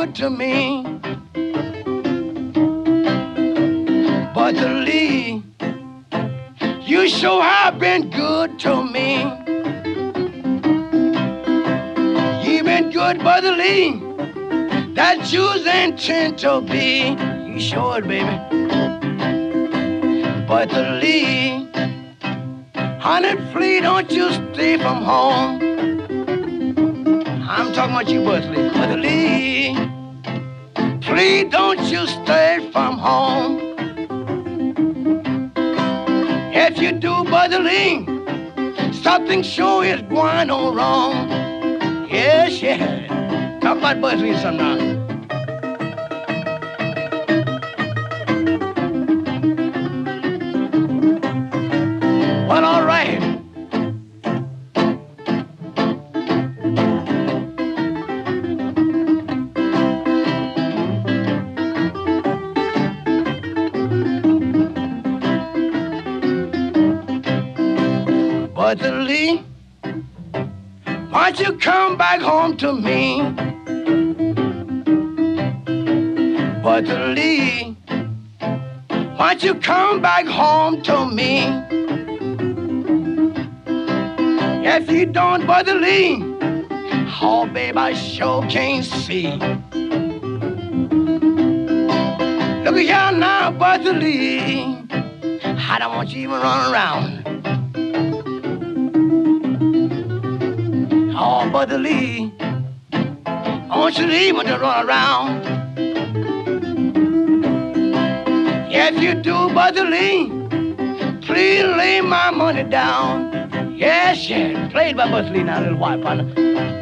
good to me. But the Lee, you sure have been good to me. You've been good, Brother Lee, that you's intent to be. You sure, baby. Brother Lee, honey, please don't you stay from home. I'm talking about you, Brother Lee. Please don't you stay from home. If you do, Brother Lee, something sure is going on wrong. Yes, yeah. Talk about Brother Lee sometime. Well, all right. Brother Lee, why don't you come back home to me? Brother Lee, why don't you come back home to me? If you don't, Brother Lee, oh, babe, I sure can't see. Look at y'all now, Brother Lee. I don't want you even run around. Oh, Brother Lee, I want you to even run around. If you do, Brother Lee, please lay my money down. Yes, yeah, play it by Brother Lee now, little white partner.